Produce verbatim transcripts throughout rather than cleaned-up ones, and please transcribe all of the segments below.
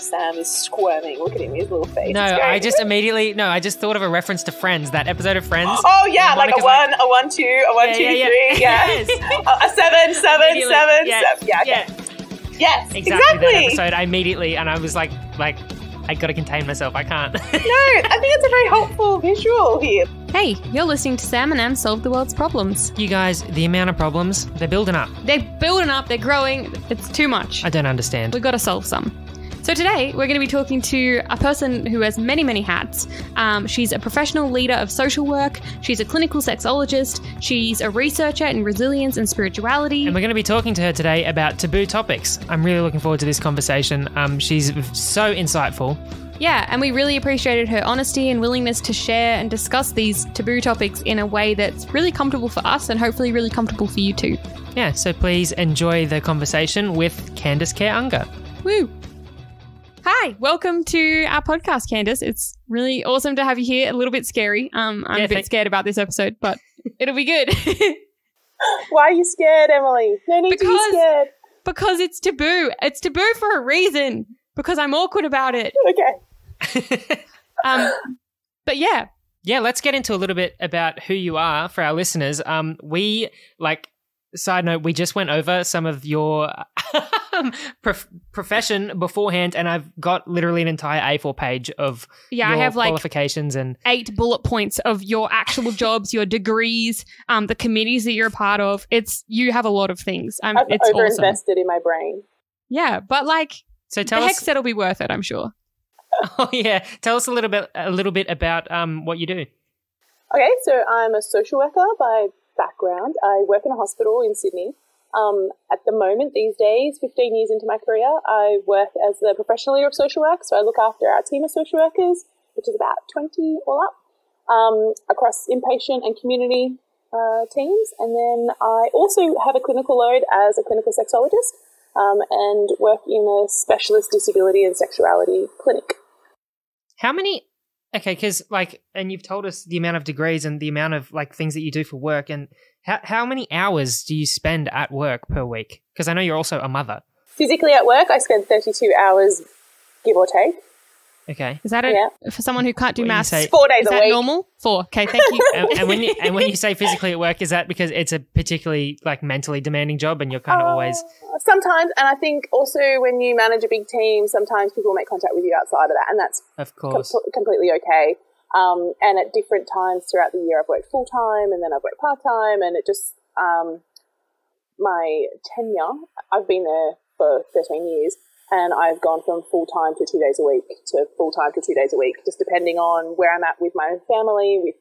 Sam is squirming. Look at him, his little face. No, I just immediately, no, I just thought of a reference to Friends, that episode of Friends. Oh, yeah, like a one, like, a one, two, a one, yeah, two, yeah, three, yeah. Yes. a seven, seven, seven, yeah. seven. Yeah, yeah. Okay. Yes, exactly. exactly. That episode, I immediately, and I was like, like, I got to contain myself. I can't. No, I think it's a very helpful visual here. Hey, you're listening to Sam and Em Solve the World's Problems. You guys, the amount of problems, they're building up. They're building up. They're growing. It's too much. I don't understand. We've got to solve some. So today we're going to be talking to a person who has many, many hats. Um, she's a professional leader of social work. She's a clinical sexologist. She's a researcher in resilience and spirituality. And we're going to be talking to her today about taboo topics. I'm really looking forward to this conversation. Um, she's so insightful. Yeah, and we really appreciated her honesty and willingness to share and discuss these taboo topics in a way that's really comfortable for us and hopefully really comfortable for you too. Yeah, so please enjoy the conversation with Candice Care Unger. Woo! Hi, welcome to our podcast, Candice. It's really awesome to have you here. A little bit scary. Um, I'm yeah, a bit thanks. scared about this episode, but it'll be good. Why are you scared, Emily? No need because, to be scared. Because it's taboo. It's taboo for a reason, because I'm awkward about it. Okay. um, but yeah. Yeah, let's get into a little bit about who you are for our listeners. Um, we, like, side note, we just went over some of your... Prof- profession beforehand, and I've got literally an entire A four page of yeah, your I have qualifications like and eight bullet points of your actual jobs, your degrees, um, the committees that you're a part of. It's you have a lot of things. Um, I've it's overinvested awesome. in my brain. Yeah, but like, so tell the us- heck said it'll be worth it, I'm sure. Oh yeah, tell us a little bit, a little bit about um what you do. Okay, so I'm a social worker by background. I work in a hospital in Sydney. Um, at the moment, these days, fifteen years into my career, I work as the professional leader of social work. So I look after our team of social workers, which is about twenty all up, um, across inpatient and community uh, teams. And then I also have a clinical load as a clinical sexologist um, and work in a specialist disability and sexuality clinic. How many? Okay, because like, and you've told us the amount of degrees and the amount of like things that you do for work, and how how many hours do you spend at work per week? Because I know you're also a mother. Physically at work, I spend thirty-two hours, give or take. Okay, is that it yeah. for someone who can't do maths? Four days is a that week. Normal? Four. Okay, thank you. and, and when you and when you say physically at work, is that because it's a particularly like mentally demanding job, and you're kind of uh, always sometimes? And I think also when you manage a big team, sometimes people make contact with you outside of that, and that's of course com- completely okay. Um, and at different times throughout the year, I've worked full time, and then I've worked part time, and it just um, my tenure. I've been there for thirteen years. And I've gone from full-time to two days a week to full-time to two days a week, just depending on where I'm at with my own family, with,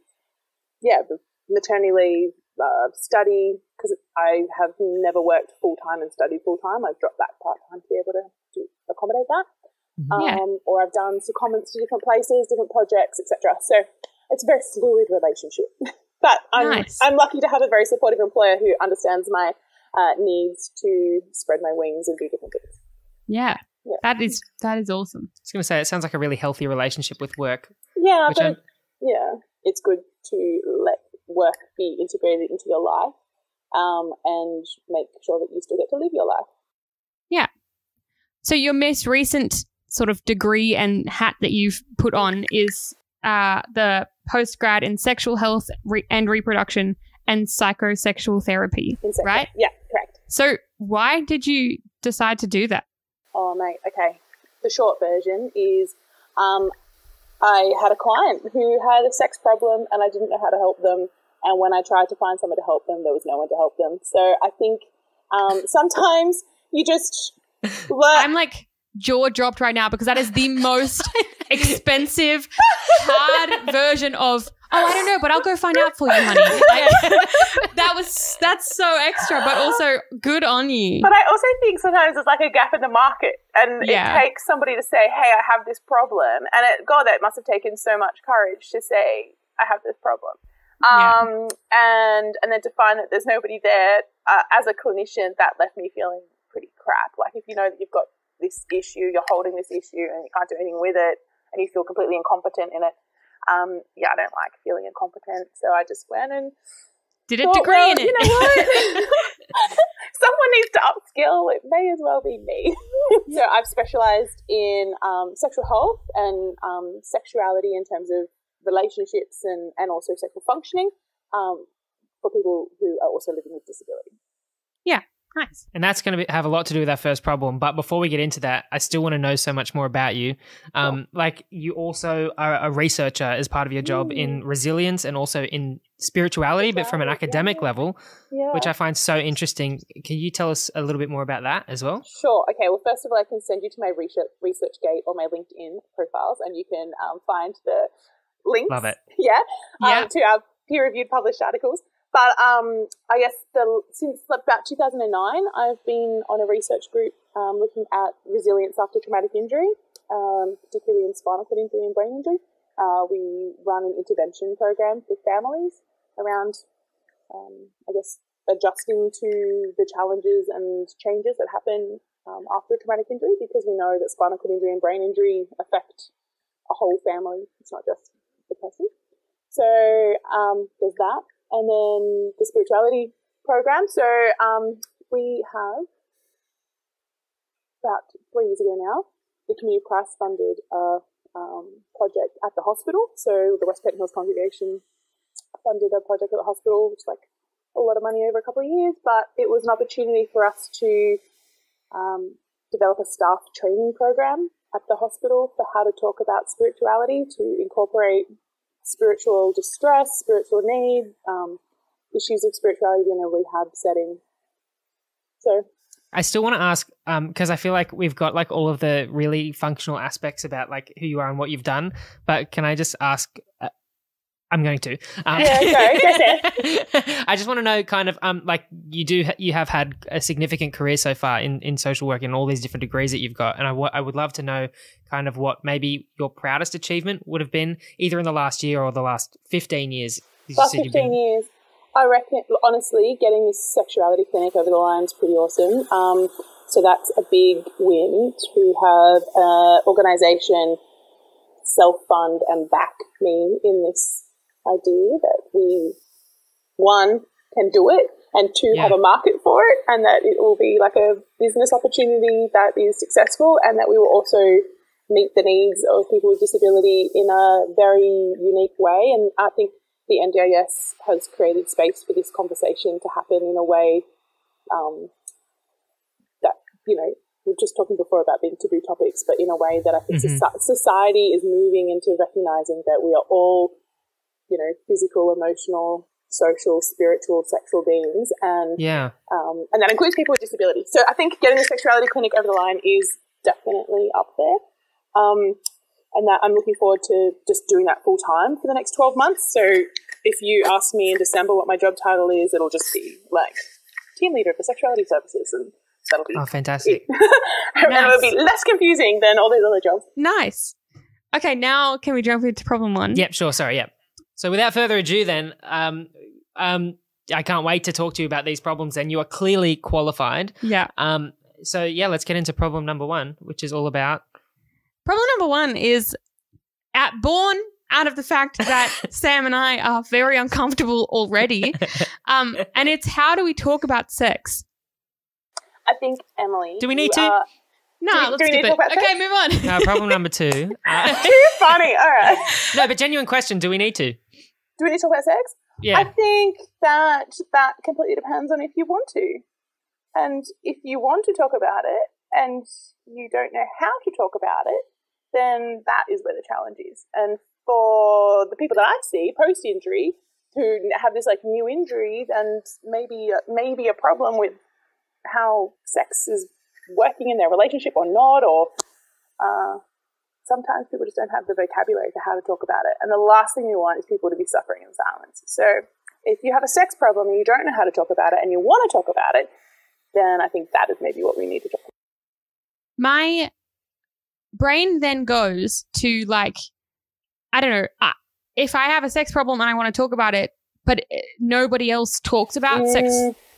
yeah, the maternity leave, uh, study, because I have never worked full-time and studied full-time. I've dropped back part-time to be able to, to accommodate that. Yeah. Um, or I've done secondments to different places, different projects, et cetera. So it's a very fluid relationship. But I'm, nice. I'm lucky to have a very supportive employer who understands my uh, needs to spread my wings and do different things. Yeah, yeah, that is that is awesome. I was going to say, it sounds like a really healthy relationship with work. Yeah, but I'm... yeah, it's good to let work be integrated into your life um, and make sure that you still get to live your life. Yeah. So your most recent sort of degree and hat that you've put on is uh, the postgrad in sexual health re- and reproduction and psychosexual therapy, in sexual. right? Yeah, correct. So why did you decide to do that? Oh, mate, okay. The short version is um, I had a client who had a sex problem and I didn't know how to help them. And when I tried to find someone to help them, there was no one to help them. So I think um, sometimes you just learn. I'm like jaw dropped right now because that is the most expensive, hard version of, oh, I don't know, but I'll go find out for you, honey. Like, that was that's so extra, but also good on you. But I also think sometimes there's like a gap in the market, and yeah. it takes somebody to say, "Hey, I have this problem," and it, God, that must have taken so much courage to say, "I have this problem," um, yeah. and and then to find that there's nobody there. Uh, as a clinician, that left me feeling pretty crap. Like if you know that you've got this issue, you're holding this issue, and you can't do anything with it, and you feel completely incompetent in it. Um, yeah, I don't like feeling incompetent, so I just went and did a thought, degree well, in it. You know what? Someone needs to upskill well, it may as well be me. So I've specialised in um, sexual health and um, sexuality in terms of relationships and, and also sexual functioning um, for people who are also living with disability. Yeah, nice. And that's going to have a lot to do with our first problem. But before we get into that, I still want to know so much more about you. Um, yeah. Like, you also are a researcher as part of your job mm. in resilience and also in spirituality, but from an academic yeah. level, yeah. which I find so interesting. Can you tell us a little bit more about that as well? Sure. Okay. Well, first of all, I can send you to my research, research gate or my LinkedIn profiles, and you can um, find the links. Love it. Yeah. yeah. Um, to our peer-reviewed published articles. But um, I guess the, since about two thousand nine, I've been on a research group um, looking at resilience after traumatic injury, um, particularly in spinal cord injury and brain injury. Uh, we run an intervention program for families around, um, I guess, adjusting to the challenges and changes that happen um, after traumatic injury, because we know that spinal cord injury and brain injury affect a whole family. It's not just the person. So um, there's that. And then the spirituality program. So um, we have, about three years ago now, the Community of Christ funded a um, project at the hospital. So the West Penn Hills congregation funded a project at the hospital, which is like a lot of money over a couple of years, but it was an opportunity for us to um, develop a staff training program at the hospital for how to talk about spirituality, to incorporate spiritual distress, spiritual need, um, issues of spirituality in a rehab setting. So I still want to ask, um, because I feel like we've got like all of the really functional aspects about like who you are and what you've done, but can I just ask, uh, I'm going to. Um, yeah, sorry. I just want to know kind of um, like you do, you have had a significant career so far in, in social work and all these different degrees that you've got. And I, w I would love to know kind of what maybe your proudest achievement would have been, either in the last year or the last fifteen years. Last fifteen been... years. I reckon, honestly, getting this sexuality clinic over the line is pretty awesome. Um, so that's a big win to have an organisation self-fund and back me in this idea that we, one, can do it, and two, yeah. have a market for it, and that it will be like a business opportunity that is successful, and that we will also meet the needs of people with disability in a very unique way. And I think the N D I S has created space for this conversation to happen in a way um, that, you know, we were just talking before about being taboo topics, but in a way that I think mm-hmm. so society is moving into recognising that we are all, you know, physical, emotional, social, spiritual, sexual beings, and yeah, um, and that includes people with disability. So I think getting the sexuality clinic over the line is definitely up there, um, and that I'm looking forward to just doing that full time for the next twelve months. So if you ask me in December what my job title is, it'll just be like team leader for sexuality services, and that'll be oh, fantastic. It. And nice. It'll be less confusing than all these other jobs. Nice. Okay, now can we jump into problem one? Yep, sure. Sorry, yep. So without further ado then, um, um, I can't wait to talk to you about these problems, and you are clearly qualified. Yeah. Um, so, yeah, let's get into problem number one, which is all about. Problem number one is at born out of the fact that Sam and I are very uncomfortable already, um, and it's how do we talk about sex? I think, Emily. Do we need to? Are... No, do we, let's do skip it. Okay, sex? Move on. No, problem number two. Uh... Too funny. All right. No, but genuine question, do we need to? Do we need to talk about sex? Yeah. I think that that completely depends on if you want to. And if you want to talk about it and you don't know how to talk about it, then that is where the challenge is. And for the people that I see post-injury who have this like new injury and maybe maybe a problem with how sex is working in their relationship or not, or uh, sometimes people just don't have the vocabulary for how to talk about it. And the last thing you want is people to be suffering in silence. So if you have a sex problem and you don't know how to talk about it and you want to talk about it, then I think that is maybe what we need to talk about. My brain then goes to like, I don't know, uh, if I have a sex problem and I want to talk about it, but nobody else talks about mm. sex,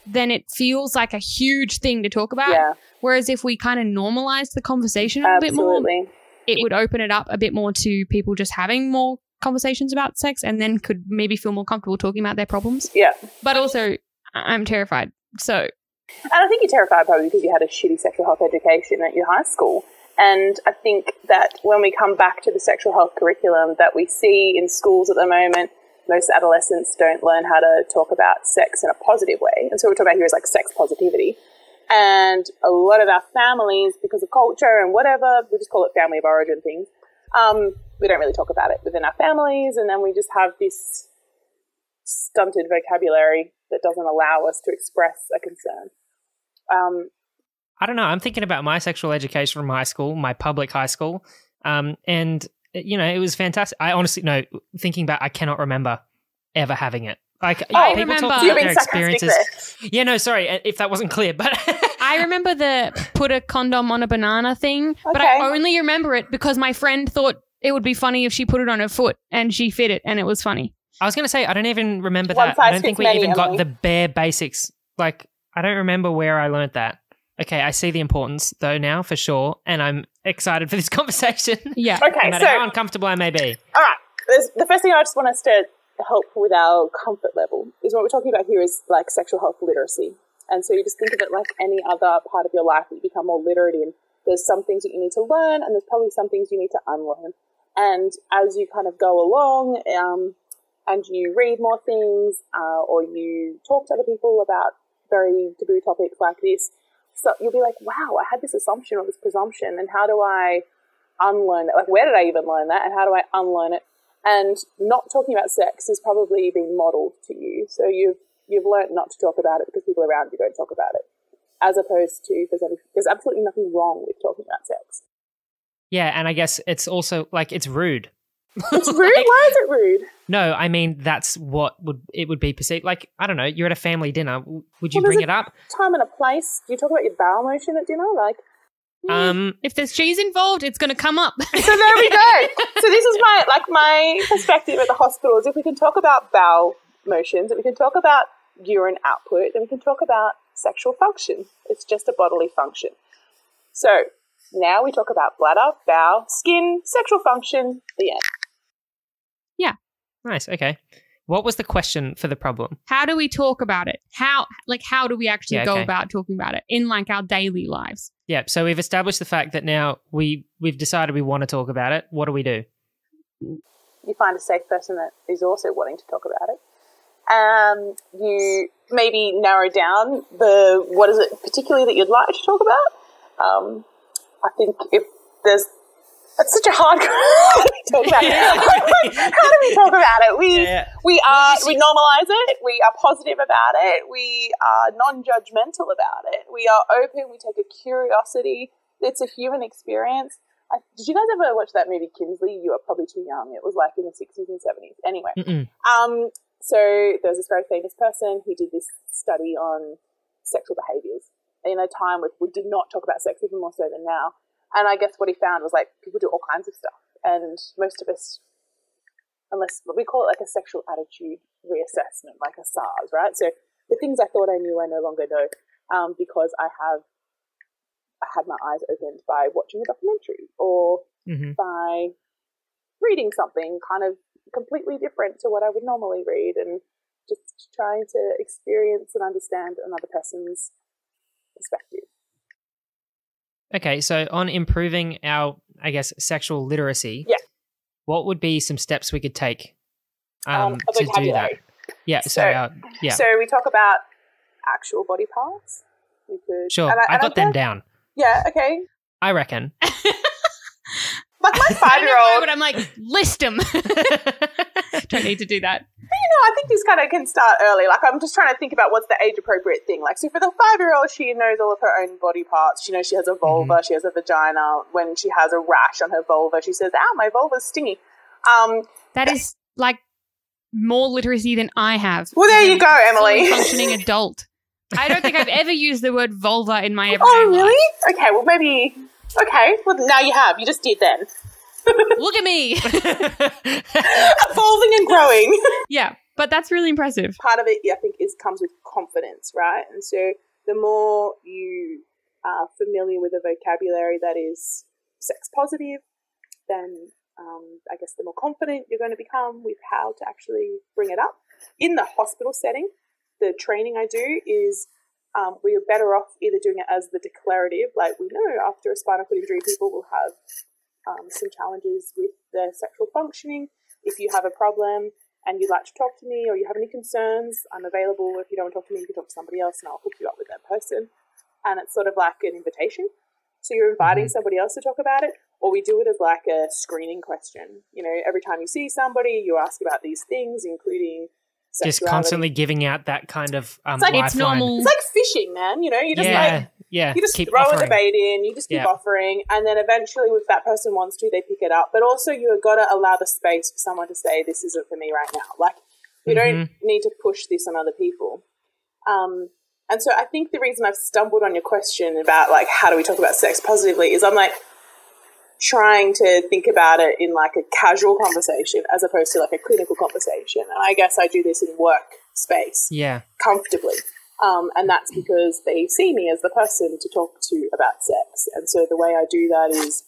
then it feels like a huge thing to talk about. Yeah. Whereas if we kind of normalize the conversation a Absolutely. Bit more, it would open it up a bit more to people just having more conversations about sex, and then could maybe feel more comfortable talking about their problems. Yeah. But also, I'm terrified. So And I think you're terrified probably because you had a shitty sexual health education at your high school. And I think that when we come back to the sexual health curriculum that we see in schools at the moment, most adolescents don't learn how to talk about sex in a positive way. And so what we're talking about here is like sex positivity. And a lot of our families, because of culture and whatever, we just call it family of origin things, um, we don't really talk about it within our families. And then we just have this stunted vocabulary that doesn't allow us to express a concern. Um, I don't know. I'm thinking about my sexual education from high school, my public high school. Um, and, you know, it was fantastic. I honestly, no, thinking back, I cannot remember ever having it. Like, I people remember talk about their experiences. Yeah, no, sorry if that wasn't clear, but I remember the put a condom on a banana thing, okay. But I only remember it because my friend thought it would be funny if she put it on her foot and she fit it and it was funny. I was going to say, I don't even remember One that. I don't think we many, even got Emily. the bare basics. Like, I don't remember where I learned that. Okay, I see the importance, though, now for sure, and I'm excited for this conversation. Yeah. Okay, no matter so, how uncomfortable I may be. All right. There's, the first thing I just want us to help with our comfort level is what we're talking about here is like sexual health literacy. And so you just think of it like any other part of your life that you become more literate in. There's some things that you need to learn, and there's probably some things you need to unlearn. And as you kind of go along um, and you read more things uh, or you talk to other people about very taboo topics like this, so you'll be like, wow, I had this assumption or this presumption, and how do I unlearn it? Like, where did I even learn that, and how do I unlearn it? And not talking about sex has probably been modelled to you. So you've you've learned not to talk about it because people around you don't talk about it, as opposed to there's, any, there's absolutely nothing wrong with talking about sex. Yeah, and I guess it's also, like, it's rude. It's rude? Like, why is it rude? No, I mean, that's what would it would be perceived. Like, I don't know, you're at a family dinner. Would you well, bring it up? Time and a place. Do you talk about your bowel motion at dinner? Like, um, if there's cheese involved, it's going to come up. So there we go. So this is my, like, my perspective at the hospital is if we can talk about bowel motions, if we can talk about urine output, then we can talk about sexual function. It's just a bodily function. So now we talk about bladder, bowel, skin, sexual function, the end. Yeah. Nice. Okay. What was the question for the problem? How do we talk about it? How, like, how do we actually yeah, go okay. about talking about it in, like, our daily lives? Yeah. So we've established the fact that now we, we've decided we want to talk about it. What do we do? You find a safe person that is also wanting to talk about it. Um, you maybe narrow down the, what is it particularly that you'd like to talk about? Um, I think if there's, That's such a hard how do we talk about it? How do we talk about it? We yeah, yeah. we are we normalize it, we are positive about it, we are non-judgmental about it, we are open, we take a curiosity, it's a human experience. I, did you guys ever watch that movie Kinsey? You are probably too young. It was like in the sixties and seventies. Anyway. Mm-mm. Um so there's this very famous person who did this study on sexual behaviours in a time where we did not talk about sex even more so than now. And I guess what he found was, like, people do all kinds of stuff. And most of us, unless we call it like a sexual attitude reassessment, like a SARS, right? So the things I thought I knew, I no longer know um, because I have I had my eyes opened by watching a documentary or mm-hmm. by reading something kind of completely different to what I would normally read, and just trying to experience and understand another person's perspective. Okay, so on improving our, I guess, sexual literacy, yeah. what would be some steps we could take um, um, to do that? Yeah, so, so uh, yeah. So we talk about actual body parts. We could, sure, and I, and I got them down. Yeah, okay. I reckon. Like my five-year-old, but I'm like, list them. Don't need to do that. But, you know, I think this kind of can start early. Like, I'm just trying to think about what's the age-appropriate thing. Like, so for the five-year-old, she knows all of her own body parts. She knows she has a vulva, mm-hmm. she has a vagina. When she has a rash on her vulva, she says, ow, my vulva's stingy. Um, that is, like, more literacy than I have. Well, there you go, Emily. Functioning adult. I don't think I've ever used the word vulva in my everyday life. Oh, really? Life. Okay, well, maybe – okay, well, now you have. You just did then. Look at me. Evolving and growing. Yeah, but that's really impressive. Part of it, I think, is comes with confidence, right? And so the more you are familiar with a vocabulary that is sex positive, then um, I guess the more confident you're going to become with how to actually bring it up. In the hospital setting, the training I do is um, we are better off either doing it as the declarative, like we know after a spinal cord injury people will have um, some challenges with their sexual functioning. If you have a problem and you'd like to talk to me or you have any concerns, I'm available. If you don't want to talk to me, you can talk to somebody else and I'll hook you up with that person. And it's sort of like an invitation. So you're inviting somebody else to talk about it, or we do it as like a screening question. You know, every time you see somebody, you ask about these things, including sexuality. Just constantly giving out that kind of um, it's like it's normal. It's like fishing, man. You know, you just yeah, like yeah, you just keep throw offering. the bait in, you just keep yeah. offering, and then eventually, if that person wants to, they pick it up. But also, you've got to allow the space for someone to say, "This isn't for me right now." Like, you mm-hmm. don't need to push this on other people. Um, And so I think the reason I've stumbled on your question about like how do we talk about sex positively is I'm like trying to think about it in like a casual conversation as opposed to like a clinical conversation. And I guess I do this in work space yeah. comfortably. Um, and that's because they see me as the person to talk to about sex. And so the way I do that is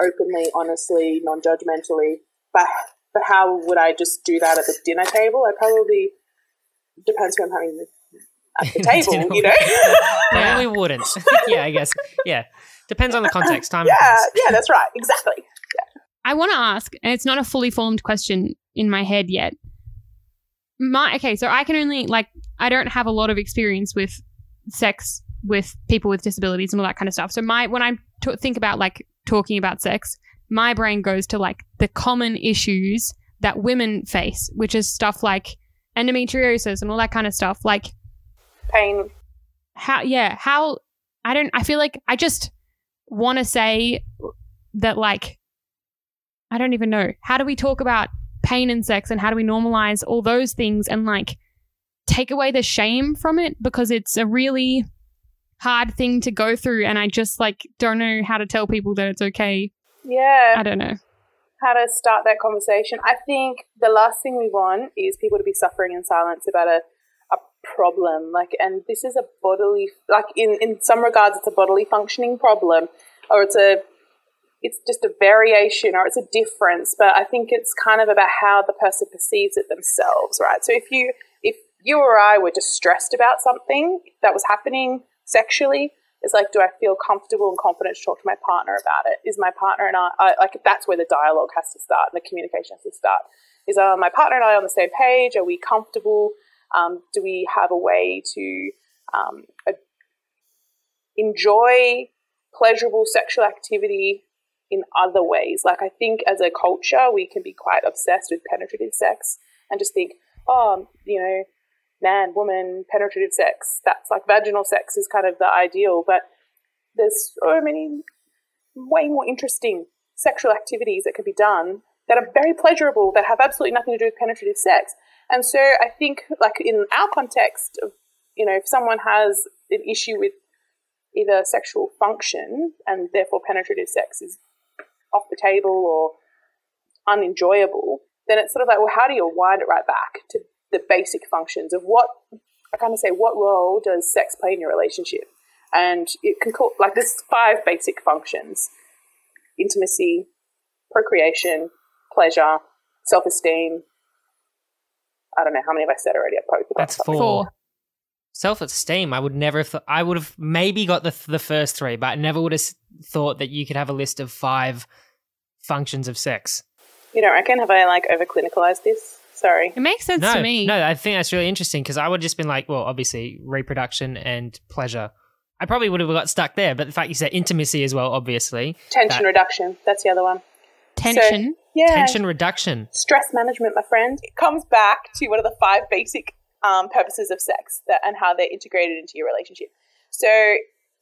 openly, honestly, non-judgmentally. But, but how would I just do that at the dinner table? I probably – depends who I'm having – at the table, you know? yeah, we wouldn't. yeah, I guess. Yeah. Depends on the context. Time. Yeah, yeah, that's right. Exactly. Yeah. I want to ask, and it's not a fully formed question in my head yet. My Okay, so I can only, like, I don't have a lot of experience with sex with people with disabilities and all that kind of stuff. So my when I t- think about, like, talking about sex, my brain goes to, like, the common issues that women face, which is stuff like endometriosis and all that kind of stuff. Like, pain. How, yeah, how, I don't, I feel like I just want to say that, like, I don't even know. How do we talk about pain and sex, and how do we normalize all those things and, like, take away the shame from it? Because it's a really hard thing to go through, and I just, like, don't know how to tell people that it's okay. Yeah. I don't know. How to start that conversation. I think the last thing we want is people to be suffering in silence about a problem, like, and this is a bodily, like, in in some regards it's a bodily functioning problem, or it's a it's just a variation, or it's a difference. But I think it's kind of about how the person perceives it themselves, right? So if you if you or I were distressed about something that was happening sexually, it's like, do I feel comfortable and confident to talk to my partner about it? Is my partner and I, I like, that's where the dialogue has to start and the communication has to start. Is uh, my partner and I on the same page? Are we comfortable? Um, do we have a way to um, a, enjoy pleasurable sexual activity in other ways? Like, I think as a culture, we can be quite obsessed with penetrative sex and just think, oh, you know, man, woman, penetrative sex, that's like vaginal sex is kind of the ideal. But there's so many way more interesting sexual activities that can be done that are very pleasurable, that have absolutely nothing to do with penetrative sex. And so I think, like, in our context, of, you know, if someone has an issue with either sexual function and therefore penetrative sex is off the table or unenjoyable, then it's sort of like, well, how do you wind it right back to the basic functions of what, I kind of say, what role does sex play in your relationship? And it can call, like, there's five basic functions: intimacy, procreation, pleasure, self-esteem. I don't know how many have I said already. I've probably that's four. four. Self-esteem. I would never. Have th- I would have maybe got the th- the first three, but I never would have thought that you could have a list of five functions of sex. You don't reckon? Have I like over clinicalized this? Sorry, it makes sense no, to me. No, I think that's really interesting because I would have just been like, well, obviously reproduction and pleasure. I probably would have got stuck there, but the fact you said intimacy as well, obviously tension that- reduction. That's the other one. Tension. So, yeah. Tension reduction. Stress management, my friend. It comes back to one of the five basic um, purposes of sex that, and how they're integrated into your relationship. So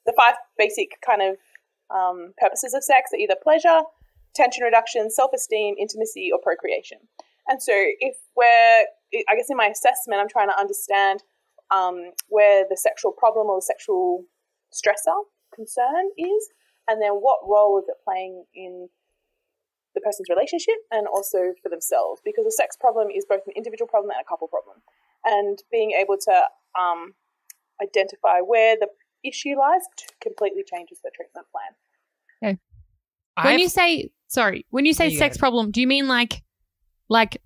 the five basic kind of um, purposes of sex are either pleasure, tension reduction, self-esteem, intimacy, or procreation. And so if we're, I guess in my assessment, I'm trying to understand um, where the sexual problem or the sexual stressor concern is, and then what role is it playing in the person's relationship and also for themselves, because a sex problem is both an individual problem and a couple problem. And being able to um, identify where the issue lies completely changes the treatment plan. Okay. When I've, you say sorry, when you say yeah. sex problem, do you mean like like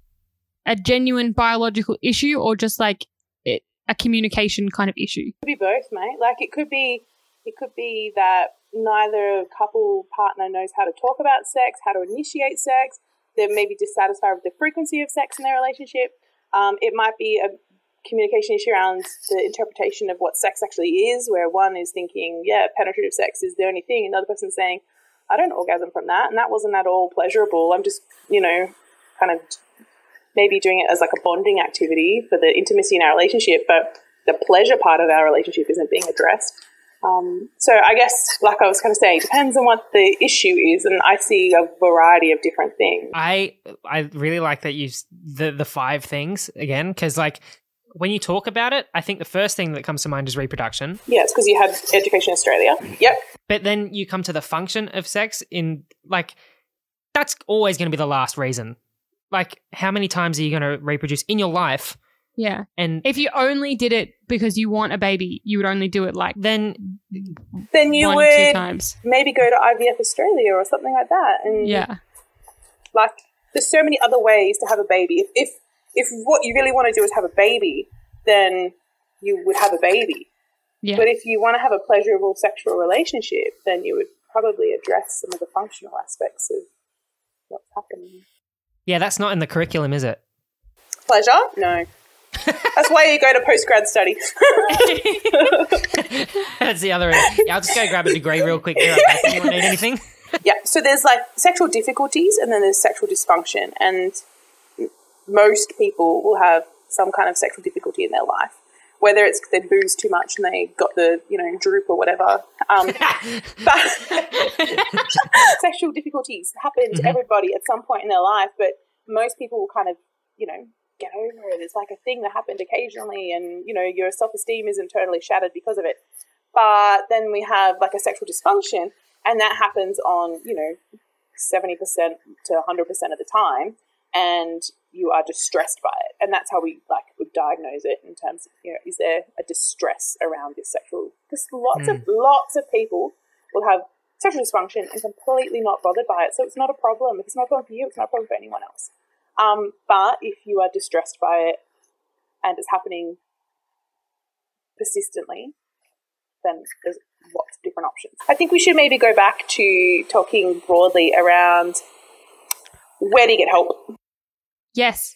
a genuine biological issue, or just like it, a communication kind of issue? It could be both, mate. Like it could be, it could be that neither couple partner knows how to talk about sex, how to initiate sex. They may be dissatisfied with the frequency of sex in their relationship. Um, it might be a communication issue around the interpretation of what sex actually is, where one is thinking, yeah, penetrative sex is the only thing, and the other person's saying, I don't orgasm from that, and that wasn't at all pleasurable. I'm just, you know, kind of maybe doing it as like a bonding activity for the intimacy in our relationship, but the pleasure part of our relationship isn't being addressed. Um, so I guess, like I was kind of saying, it depends on what the issue is, and I see a variety of different things. I I really like that you the the five things again, because like when you talk about it, I think the first thing that comes to mind is reproduction. Yeah, it's because you had Education Australia. Yep. But then you come to the function of sex in like that's always going to be the last reason. Like how many times are you going to reproduce in your life? Yeah. And if you only did it because you want a baby, you would only do it like then then you one, would two times. Maybe go to I V F Australia or something like that. And yeah. Like there's so many other ways to have a baby. If if if what you really want to do is have a baby, then you would have a baby. Yeah. But if you want to have a pleasurable sexual relationship, then you would probably address some of the functional aspects of what's happening. Yeah, that's not in the curriculum, is it? Pleasure? No. That's why you go to post-grad study. That's the other end. Yeah, I'll just go grab a degree real quick. Here, do you want to need anything? Yeah, so there's like sexual difficulties and then there's sexual dysfunction, and most people will have some kind of sexual difficulty in their life, whether it's they booze too much and they got the, you know, droop or whatever. Um, but sexual difficulties happen to mm-hmm. everybody at some point in their life, but most people will kind of, you know, get over it. It's like a thing that happened occasionally, and you know your self-esteem isn't totally shattered because of it. But then we have like a sexual dysfunction, and that happens on, you know, seventy percent to one hundred percent of the time, and you are distressed by it. And that's how we like would diagnose it in terms of, you know, is there a distress around this sexual, because lots mm. of lots of people will have sexual dysfunction and completely not bothered by it. So it's not a problem. If it's not a problem for you, it's not a problem for anyone else. Um, but if you are distressed by it and it's happening persistently, then there's lots of different options. I think we should maybe go back to talking broadly around where do you get help? Yes.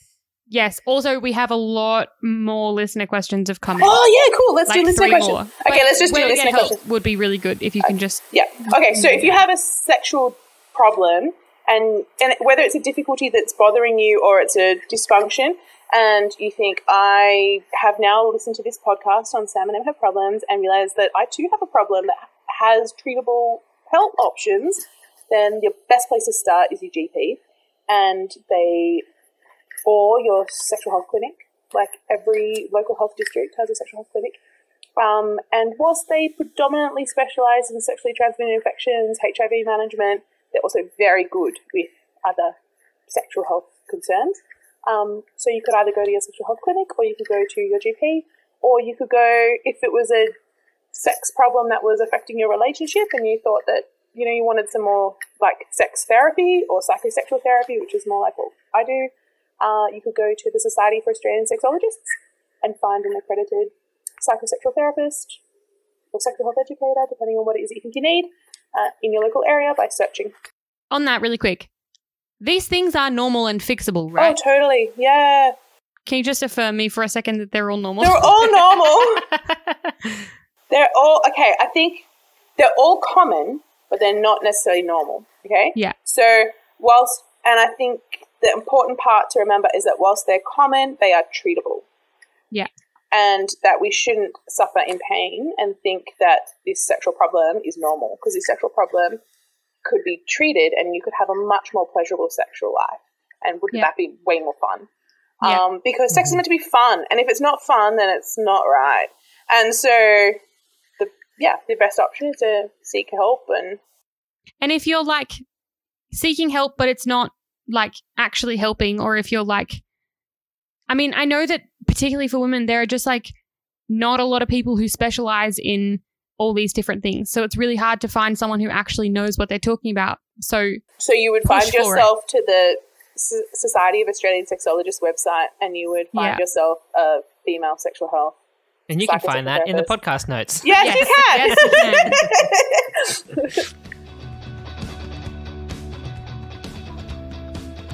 Yes. Also, we have a lot more listener questions have come in. Oh, yeah, cool. Let's like do listener questions. More. Okay, like, let's just do listener questions. Would be really good if you can just... Yeah. Okay, so if you have a sexual problem... And, and whether it's a difficulty that's bothering you or it's a dysfunction, and you think, I have now listened to this podcast on Sam and Em Have Problems and realised that I too have a problem that has treatable help options, then your best place to start is your G P and they or your sexual health clinic. Like every local health district has a sexual health clinic. Um, and whilst they predominantly specialise in sexually transmitted infections, H I V management, they're also very good with other sexual health concerns. Um, so you could either go to your sexual health clinic, or you could go to your G P, or you could go if it was a sex problem that was affecting your relationship and you thought that, you know, you wanted some more like sex therapy or psychosexual therapy, which is more like what I do, uh, you could go to the Society for Australian Sexologists and find an accredited psychosexual therapist or sexual health educator, depending on what it is that you think you need. Uh, in your local area by searching. On that really quick, these things are normal and fixable, right? Oh, totally. Yeah. Can you just affirm me for a second that they're all normal? They're all normal. They're all, okay, I think they're all common, but they're not necessarily normal, okay? Yeah. So whilst, and I think the important part to remember is that whilst they're common, they are treatable. Yeah. And that we shouldn't suffer in pain and think that this sexual problem is normal, because this sexual problem could be treated and you could have a much more pleasurable sexual life. And wouldn't yeah. that be way more fun? Yeah. Um, because sex is meant to be fun. And if it's not fun, then it's not right. And so, the yeah, the best option is to seek help. And and if you're like seeking help but it's not like actually helping, or if you're like, I mean, I know that particularly for women, there are just like not a lot of people who specialize in all these different things. So it's really hard to find someone who actually knows what they're talking about. So so you would find yourself to the S Society of Australian Sexologists website, and you would find yeah. yourself a female sexual health And you can find that in the podcast notes. Yes, yes. you can. Yes, you can.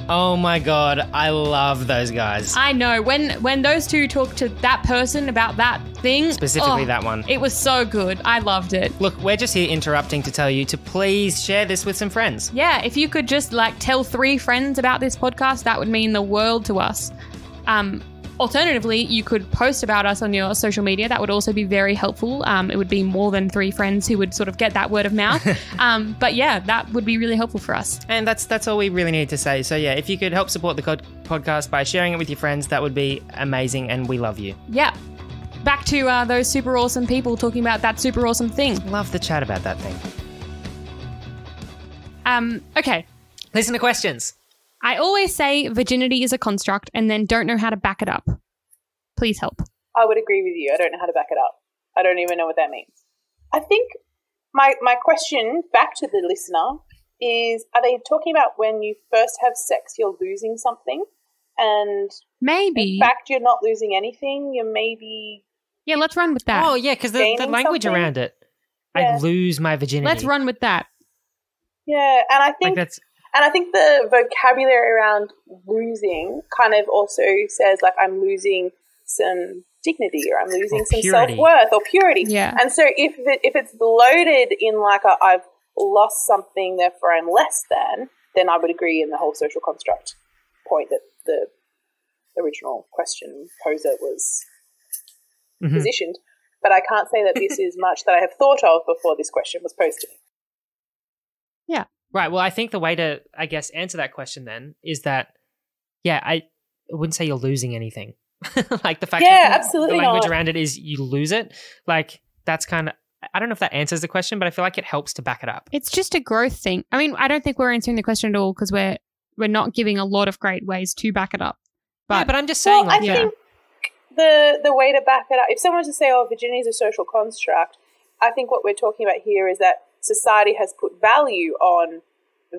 Oh my God, I love those guys. I know. When when those two talk to that person about that thing. Specifically oh, that one. It was so good. I loved it. Look, we're just here interrupting to tell you to please share this with some friends. Yeah, if you could just like tell three friends about this podcast, that would mean the world to us. Um, alternatively, you could post about us on your social media. That would also be very helpful. Um, it would be more than three friends who would sort of get that word of mouth. Um, but yeah, that would be really helpful for us. And that's that's all we really need to say. So yeah, if you could help support the podcast by sharing it with your friends, that would be amazing, and we love you. Yeah. Back to uh, those super awesome people talking about that super awesome thing. Love the chat about that thing. Um. Okay. Listen to questions. I always say virginity is a construct and then don't know how to back it up. Please help. I would agree with you. I don't know how to back it up. I don't even know what that means. I think my my question back to the listener is, are they talking about when you first have sex you're losing something? And maybe. In fact, you're not losing anything. You're maybe. Yeah, let's run with that. Oh, yeah, because the, the language something. around it. Yeah. I lose my virginity. Let's run with that. Yeah, and I think. Like that's. And I think the vocabulary around losing kind of also says, like, I'm losing some dignity or I'm losing or some self-worth or purity. Yeah. And so if it, if it's loaded in like a, I've lost something, therefore I'm less than, then I would agree in the whole social construct point that the original question poser was mm-hmm. positioned. But I can't say that this is much that I have thought of before this question was posed to me. Yeah. Right, well, I think the way to, I guess, answer that question then is that, yeah, I, I wouldn't say you're losing anything. Like the fact yeah, that absolutely the language not. around it is you lose it. Like that's kind of, I don't know if that answers the question, but I feel like it helps to back it up. It's just a growth thing. I mean, I don't think we're answering the question at all because we're we're not giving a lot of great ways to back it up. But, yeah, but I'm just saying. Well, like, I yeah. think the, the way to back it up, if someone was to say, oh, virginity is a social construct, I think what we're talking about here is that society has put value on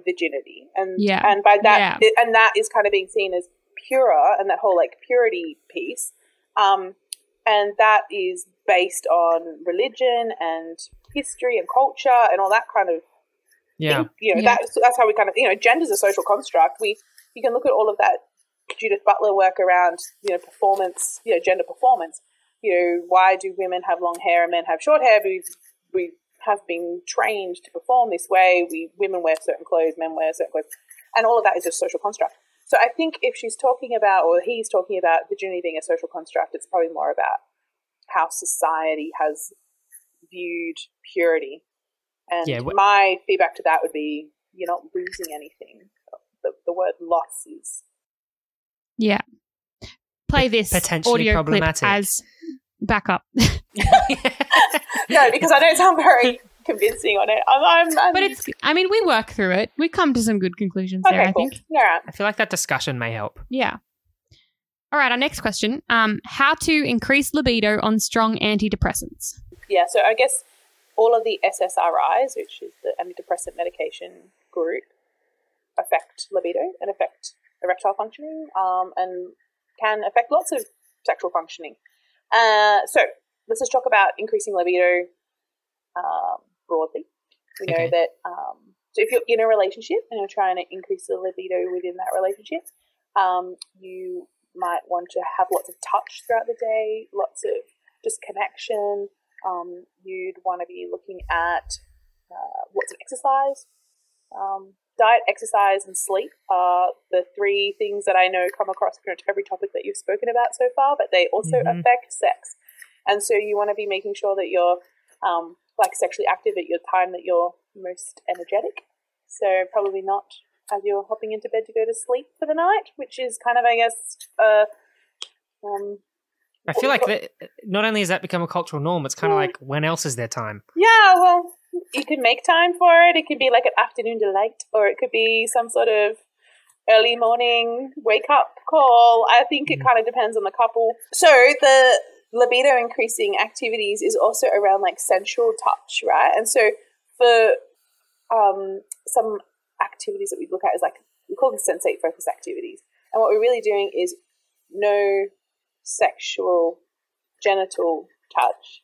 virginity, and yeah. and by that, yeah. and that is kind of being seen as purer, and that whole like purity piece, um, and that is based on religion and history and culture and all that kind of yeah. thing. You know, yeah. that's that's how we kind of you know, gender's a social construct. We you can look at all of that Judith Butler work around you know performance, you know gender performance. You know, why do women have long hair and men have short hair? We we have been trained to perform this way. We women wear certain clothes, men wear certain clothes, and all of that is just social construct. So I think if she's talking about, or he's talking about, virginity being a social construct, it's probably more about how society has viewed purity. And yeah, wh- my feedback to that would be, you're not losing anything. The, the word loss is yeah. Play this potentially audio problematic clip as backup. No, because I don't sound very convincing on it. I'm, I'm, I'm... But it's, I mean, we work through it. We come to some good conclusions okay, there, I cool. think. Yeah. I feel like that discussion may help. Yeah. All right, our next question. Um, how to increase libido on strong antidepressants? Yeah, so I guess all of the S S R Is, which is the antidepressant medication group, affect libido and affect erectile functioning um, and can affect lots of sexual functioning. Uh, so let's just talk about increasing libido um, broadly. We know okay. that um, so if you're in a relationship and you're trying to increase the libido within that relationship, um, you might want to have lots of touch throughout the day, lots of just connection. Um, you'd want to be looking at uh, lots of exercise. Um, diet, exercise, and sleep are the three things that I know come across pretty much every topic that you've spoken about so far, but they also mm-hmm. affect sex. And so you want to be making sure that you're um, like sexually active at your time that you're most energetic. So probably not as you're hopping into bed to go to sleep for the night, which is kind of, I guess, uh, um, I feel like that, not only has that become a cultural norm, it's kind of yeah. like when else is there time? Yeah, well, you can make time for it. It could be like an afternoon delight, or it could be some sort of early morning wake-up call. I think it kind of depends on the couple. So the libido-increasing activities is also around like sensual touch, right? And so for um, some activities that we look at is like we call them sensate-focused activities. And what we're really doing is no sexual genital touch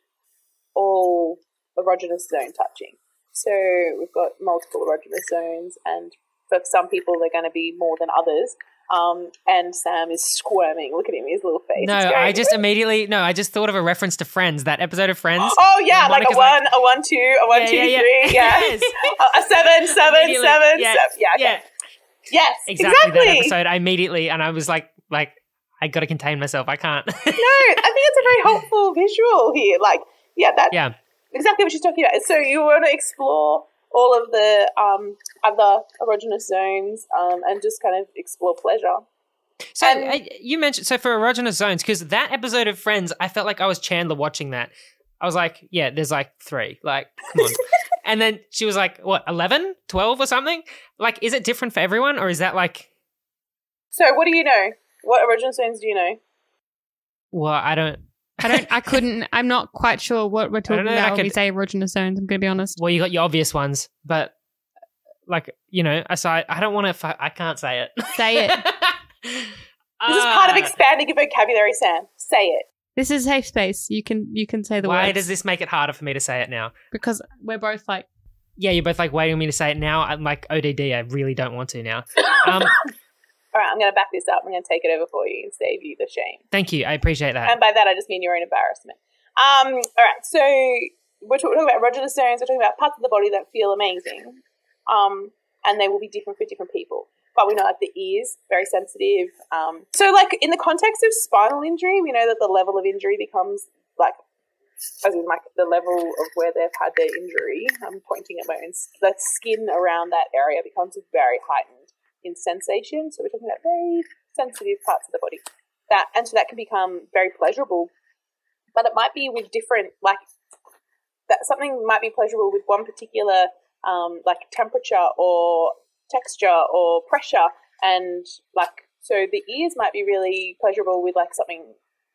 all erogenous zone touching. So we've got multiple erogenous zones, and for some people they're going to be more than others. Um, and Sam is squirming. Look at him, his little face. No, I just immediately, no, I just thought of a reference to Friends, that episode of Friends. Oh, yeah, like a one, like, a one, two, a one, yeah, two, yeah, three, yeah. Yes. a seven, seven, seven, yeah. seven. Yeah, okay. yeah. Yes, exactly. exactly. That episode, I immediately, and I was like, like, I got to contain myself. I can't. No, I think it's a very helpful visual here. Like, yeah, that's yeah. exactly what she's talking about. So you want to explore all of the um, other erogenous zones um, and just kind of explore pleasure. So and, uh, you mentioned, so for erogenous zones, because that episode of Friends, I felt like I was Chandler watching that. I was like, yeah, there's like three, like, come on. And then she was like, what, eleven, twelve or something? Like, is it different for everyone, or is that like? So what do you know? What erogenous zones do you know? Well, I don't. I don't. I couldn't. I'm not quite sure what we're talking about when we say erogenous zones. I'm going to be honest. Well, you got your obvious ones, but like, you know, aside, I don't want to. I can't say it. Say it. This is part of expanding your vocabulary, Sam. Say it. This is safe space. You can you can say the word. Why words. Does this make it harder for me to say it now? Because we're both like. Yeah, you're both like waiting for me to say it now. I'm like O D D. I really don't want to now. Um, All right, I'm going to back this up. I'm going to take it over for you and save you the shame. Thank you. I appreciate that. And by that, I just mean your own embarrassment. Um, all right, so we're talking about erogenous zones. We're talking about parts of the body that feel amazing, um, and they will be different for different people. But we know, like, the ears, very sensitive. Um, so, like, in the context of spinal injury, we know that the level of injury becomes, like, as in, like, the level of where they've had their injury. I'm pointing at my own. The skin around that area becomes very heightened in sensation. So we're talking about very sensitive parts of the body, that and so that can become very pleasurable, but it might be with different, like, that something might be pleasurable with one particular um like temperature or texture or pressure, and like, so the ears might be really pleasurable with like something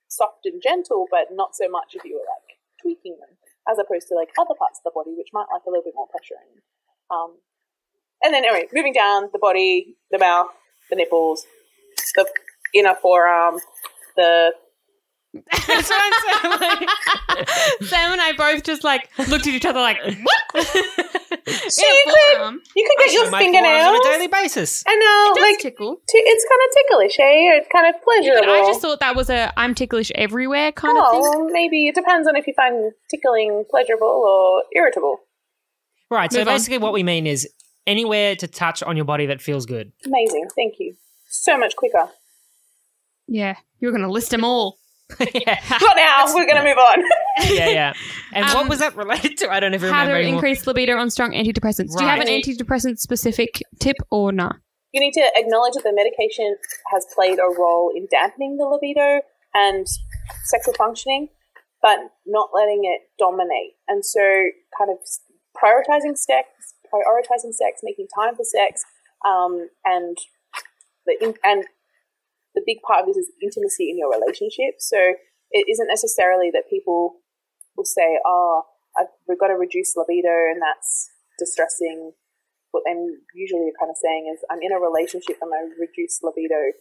soft and gentle, but not so much if you were like tweaking them, as opposed to like other parts of the body which might like a little bit more pressure in. um And then anyway, moving down the body, the mouth, the nipples, the inner forearm, the... That's what I'm saying. Like, Sam and I both just, like, looked at each other like, what? So you, could, you could get I your fingernails. On a daily basis. I know. It does like, tickle. T- it's kind of ticklish, eh? It's kind of pleasurable. Yeah, I just thought that was a I'm ticklish everywhere kind oh, of thing. Maybe it depends on if you find tickling pleasurable or irritable. Right, so Move basically on. What we mean is, anywhere to touch on your body that feels good. Amazing. Thank you. So much quicker. Yeah. You're going to list them all. Yeah. Not now. We're going to move on. yeah, yeah. And um, what was that related to? I don't even remember anymore. How to increase libido on strong antidepressants. Right. Do you have an antidepressant-specific tip or not? Nah? You need to acknowledge that the medication has played a role in dampening the libido and sexual functioning, but not letting it dominate. And so kind of prioritizing sex, Prioritizing sex, making time for sex, um, and the in- and the big part of this is intimacy in your relationship. So it isn't necessarily that people will say, "Oh, I've, we've got to reduce libido," and that's distressing. What and usually you're kind of saying is, "I'm in a relationship, and my reduced libido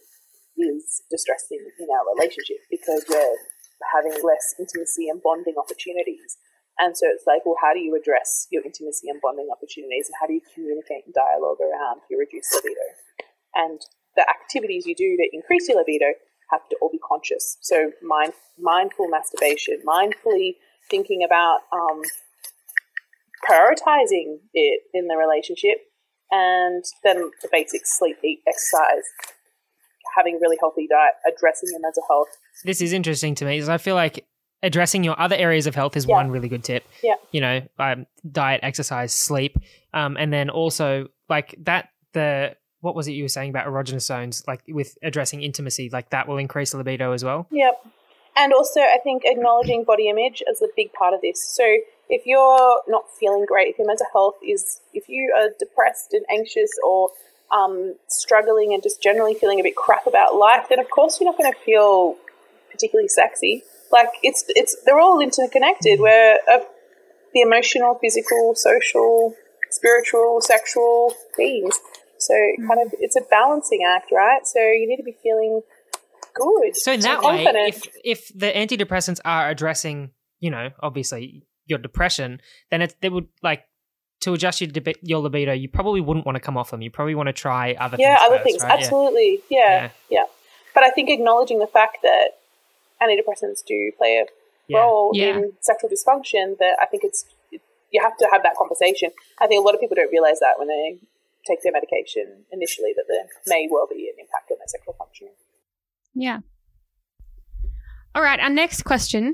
is distressing in our relationship because we're having less intimacy and bonding opportunities." And so it's like, well, how do you address your intimacy and bonding opportunities, and how do you communicate and dialogue around your reduced libido? And the activities you do that increase your libido have to all be conscious. So mind, mindful masturbation, mindfully thinking about um, prioritizing it in the relationship, and then the basics, sleep, eat, exercise, having a really healthy diet, addressing your mental health. This is interesting to me because I feel like addressing your other areas of health is yeah. one really good tip. Yeah. You know, um, diet, exercise, sleep. Um, and then also like that, the, what was it you were saying about erogenous zones, like with addressing intimacy, like that will increase libido as well. Yep. And also I think acknowledging body image is a big part of this. So if you're not feeling great, if your mental health is, if you are depressed and anxious or um, struggling and just generally feeling a bit crap about life, then of course you're not going to feel particularly sexy. Like it's it's they're all interconnected. Where uh, the emotional, physical, social, spiritual, sexual beings. So kind of it's a balancing act, right? So you need to be feeling good. So in that way, if if the antidepressants are addressing you know, obviously your depression, then it they would like to adjust your your libido. You probably wouldn't want to come off them. You probably want to try other yeah, things. Yeah, other first, things, right? Absolutely. Yeah. Yeah. yeah, yeah. But I think acknowledging the fact that antidepressants do play a yeah. role yeah. in sexual dysfunction, that I think it's you have to have that conversation. I think a lot of people don't realize that when they take their medication initially, that there may well be an impact on their sexual functioning. Yeah. All right, our next question.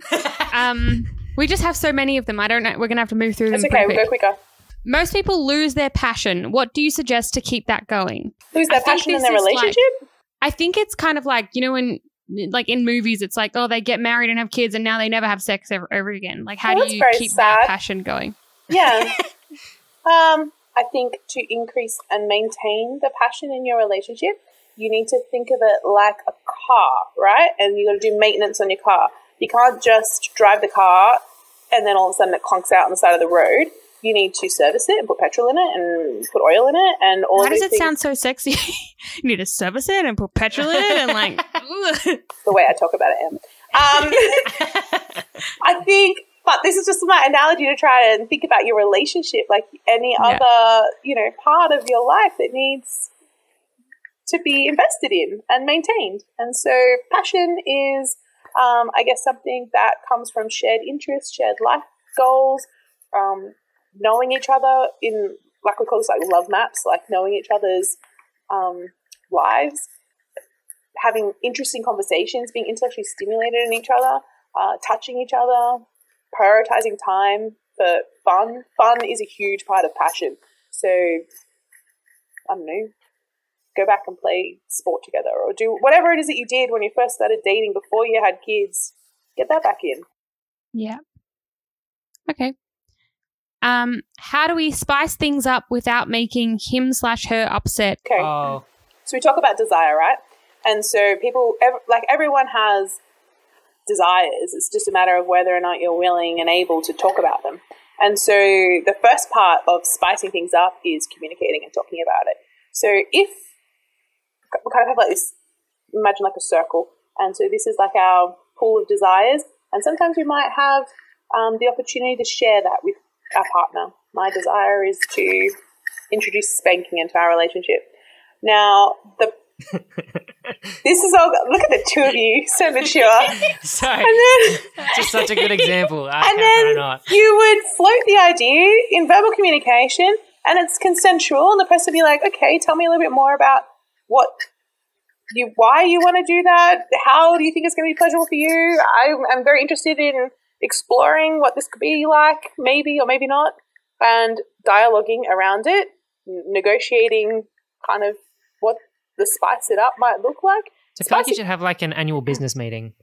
um, we just have so many of them. I don't know. We're going to have to move through them. That's okay. We'll go quicker. Most people lose their passion. What do you suggest to keep that going? Lose their passion in their relationship? Like, I think it's kind of like, you know, when like in movies, it's like, oh, they get married and have kids and now they never have sex ever, ever again. Like, how well, do you keep sad. that passion going? Yeah. um, I think to increase and maintain the passion in your relationship, you need to think of it like a car, right? And you got to do maintenance on your car. You can't just drive the car and then all of a sudden it clunks out on the side of the road. You need to service it and put petrol in it and put oil in it and all. How does it things. sound so sexy? You need to service it and put petrol in it and like the way I talk about it. Em. Um, I think, but this is just my analogy to try and think about your relationship, like any yeah. other, you know, part of your life that needs to be invested in and maintained. And so passion is, um, I guess, something that comes from shared interests, shared life goals, um, knowing each other in, like we call this, like love maps, like knowing each other's um, lives, having interesting conversations, being intellectually stimulated in each other, uh, touching each other, prioritizing time for fun. Fun is a huge part of passion. So, I don't know, go back and play sport together or do whatever it is that you did when you first started dating before you had kids. Get that back in. Yeah. Okay. Um, how do we spice things up without making him slash her upset? Okay. Oh. So we talk about desire, right? And so people, ev- like everyone has desires. It's just a matter of whether or not you're willing and able to talk about them. And so the first part of spicing things up is communicating and talking about it. So if we kind of have like this, imagine like a circle, and so this is like our pool of desires, and sometimes we might have um, the opportunity to share that with our partner. My desire is to introduce spanking into our relationship. Now, the this is all, look at the two of you, so mature. Sorry, and then, just such a good example. I and then not. you would float the idea in verbal communication, and it's consensual, and the person would be like, okay, tell me a little bit more about What you? Why you want to do that? How do you think it's going to be pleasurable for you? I'm, I'm very interested in exploring what this could be like, maybe or maybe not, and dialoguing around it, negotiating kind of what the spice it up might look like. So I feel like you should have like an annual business meeting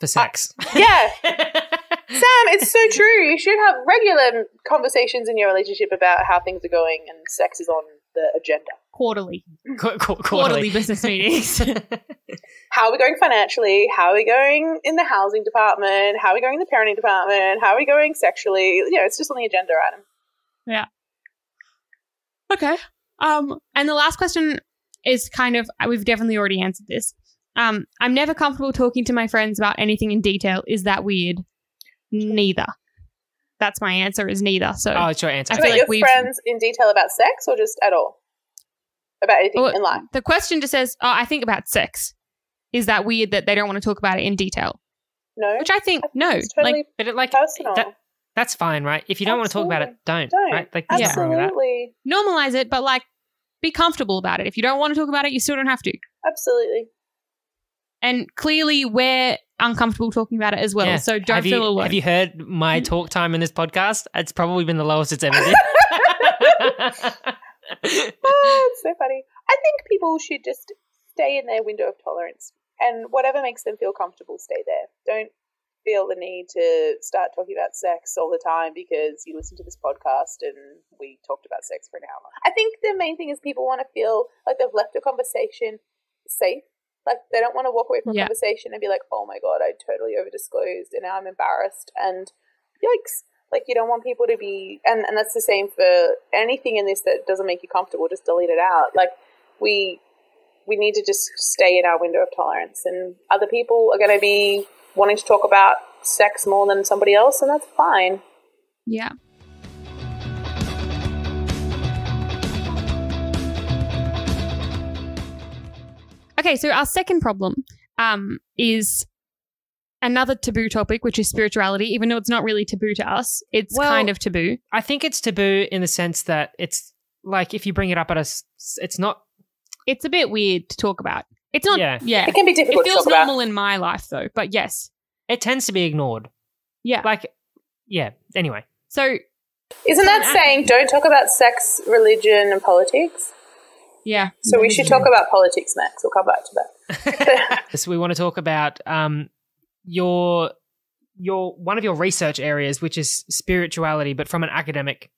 for sex. Uh, yeah, Sam, it's so true. You should have regular conversations in your relationship about how things are going and sex is on the agenda. Quarterly. Qu- qu- quarterly. Quarterly business meetings. How are we going financially? How are we going in the housing department? How are we going in the parenting department? How are we going sexually? You know, it's just on the agenda item. Yeah. Okay. Um, and the last question is kind of, we've definitely already answered this. Um, I'm never comfortable talking to my friends about anything in detail. Is that weird? Neither. That's my answer is neither. So oh, it's your answer. I feel like your we've... friends in detail about sex or just at all? About anything well, in life. The question just says, oh, I think about sex. Is that weird that they don't want to talk about it in detail? No. Which I think, I think no. It's totally like, but it, like, personal. That, that's fine, right? If you don't Absolutely. want to talk about it, don't. don't. Right? Like, Absolutely. Yeah. Normalize it, but like be comfortable about it. If you don't want to talk about it, you still don't have to. Absolutely. And clearly we're uncomfortable talking about it as well, yeah. so don't have feel you, alone. Have you heard my talk time in this podcast? It's probably been the lowest it's ever been. Oh, it's so funny. I think people should just stay in their window of tolerance and whatever makes them feel comfortable, stay there. Don't feel the need to start talking about sex all the time because you listen to this podcast and we talked about sex for an hour. I think the main thing is people want to feel like they've left a conversation safe. Like they don't want to walk away from a yeah. conversation and be like, oh my God, I totally overdisclosed and now I'm embarrassed and yikes. Like you don't want people to be, and, and that's the same for anything in this that doesn't make you comfortable, just delete it out. Like we we need to just stay in our window of tolerance, and other people are going to be wanting to talk about sex more than somebody else, and that's fine. Yeah. Okay, so our second problem um, is another taboo topic, which is spirituality, even though it's not really taboo to us. It's well, kind of taboo. I think it's taboo in the sense that it's like if you bring it up at us, it's not. It's a bit weird to talk about. It's not. Yeah. yeah. It can be difficult. It feels to talk normal about. In my life, though. But yes. It tends to be ignored. Yeah. Like, yeah. Anyway. So. Isn't that I, saying don't talk about sex, religion, and politics? Yeah. So religion. We should talk about politics next. We'll come back to that. So we want to talk about um, your your one of your research areas, which is spirituality, but from an academic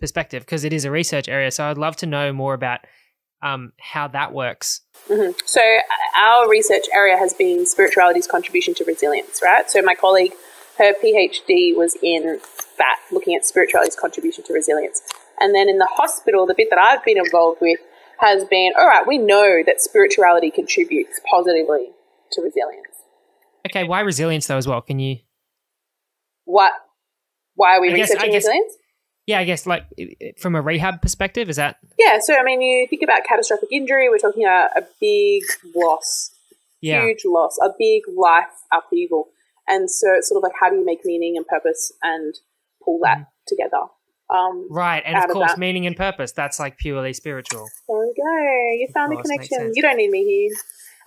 perspective, because it is a research area. So I'd love to know more about um, how that works. Mm-hmm. So our research area has been spirituality's contribution to resilience, right? So my colleague, her PhD was in that, looking at spirituality's contribution to resilience. And then in the hospital, the bit that I've been involved with has been, all right, we know that spirituality contributes positively to resilience. Okay, why resilience though as well? Can you? What? Why are we I researching guess, I guess, resilience? Yeah, I guess like from a rehab perspective, is that? Yeah, so I mean, you think about catastrophic injury, we're talking about a big loss, yeah. huge loss, a big life upheaval. And so it's sort of like how do you make meaning and purpose and pull that mm. together? Um, right, and of course, of meaning and purpose, that's like purely spiritual. There we go. You found the connection. You don't need me here.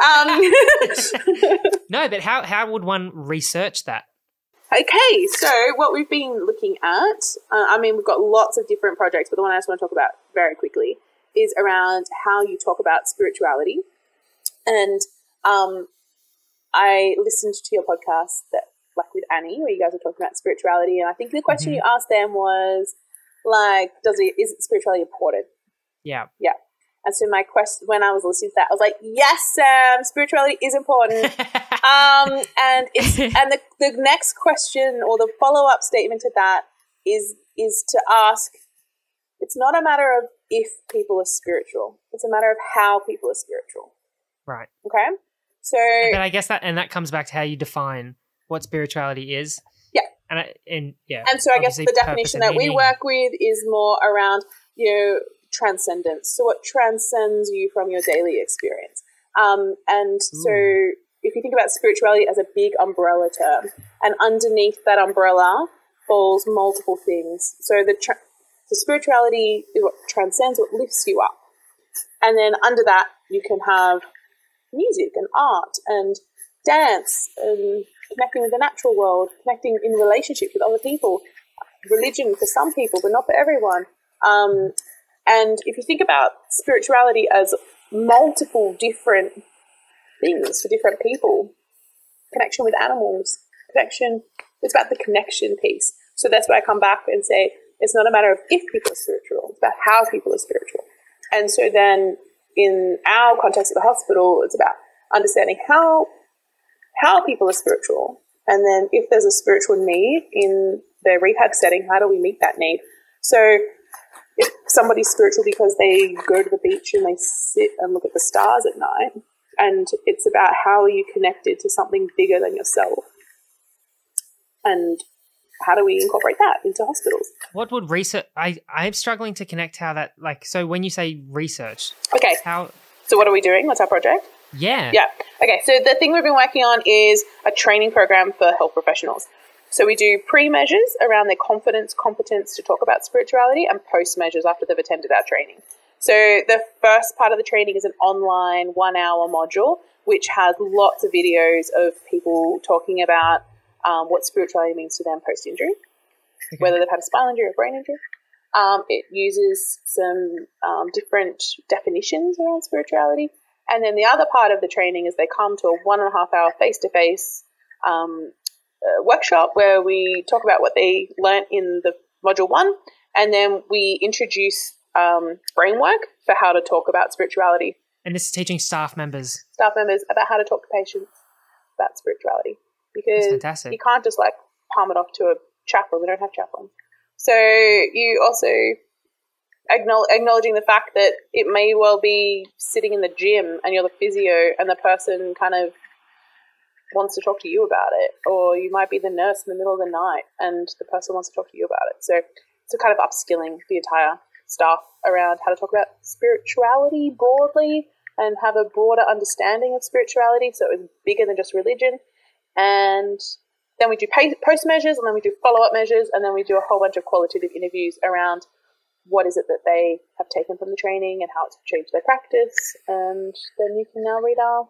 Um, no, but how, how would one research that? Okay, so what we've been looking at, uh, I mean, we've got lots of different projects, but the one I just want to talk about very quickly is around how you talk about spirituality. And um, I listened to your podcast that, like with Annie, where you guys were talking about spirituality, and I think the question mm-hmm. you asked them was, like, does it is spirituality important? Yeah, yeah. And so my question, when I was listening to that, I was like, yes, Sam, spirituality is important. um, and it's and the the next question or the follow up statement to that is is to ask. It's not a matter of if people are spiritual; it's a matter of how people are spiritual. Right. Okay. So, but I guess that and that comes back to how you define what spirituality is. Yeah. And I, and yeah. And so I guess the definition that we work with is more around, you know, transcendence. So what transcends you from your daily experience. Um, and Ooh. So if you think about spirituality as a big umbrella term, and underneath that umbrella falls multiple things. So the, tra the spirituality is what transcends, what lifts you up. And then under that you can have music and art and dance and connecting with the natural world, connecting in relationship with other people, religion for some people, but not for everyone. Um, and if you think about spirituality as multiple different things for different people, connection with animals, connection, it's about the connection piece. So that's why I come back and say it's not a matter of if people are spiritual, it's about how people are spiritual. And so then in our context of the hospital, it's about understanding how how people are spiritual, and then if there's a spiritual need in their rehab setting, how do we meet that need? So if somebody's spiritual because they go to the beach and they sit and look at the stars at night, and it's about how are you connected to something bigger than yourself, and how do we incorporate that into hospitals? What would research – I, I'm struggling to connect how that – like so when you say research. Okay. How, so what are we doing? What's our project? Yeah. Yeah. Okay, so the thing we've been working on is a training program for health professionals. So we do pre-measures around their confidence, competence to talk about spirituality, and post-measures after they've attended our training. So the first part of the training is an online one-hour module, which has lots of videos of people talking about um, what spirituality means to them post-injury, okay. whether they've had a spinal injury or brain injury. Um, it uses some um, different definitions around spirituality. And then the other part of the training is they come to a one and a half hour face-to-face -face, um, uh, workshop where we talk about what they learnt in the module one, and then we introduce um, framework for how to talk about spirituality. And this is teaching staff members. Staff members about how to talk to patients about spirituality, because you can't just like palm it off to a chaplain. We don't have chaplains. So you also acknowledging the fact that it may well be sitting in the gym and you're the physio and the person kind of wants to talk to you about it, or you might be the nurse in the middle of the night and the person wants to talk to you about it. So so kind of upskilling the entire staff around how to talk about spirituality broadly and have a broader understanding of spirituality, so it's bigger than just religion. And then we do post measures, and then we do follow-up measures, and then we do a whole bunch of qualitative interviews around what is it that they have taken from the training and how it's changed their practice. And then you can now read our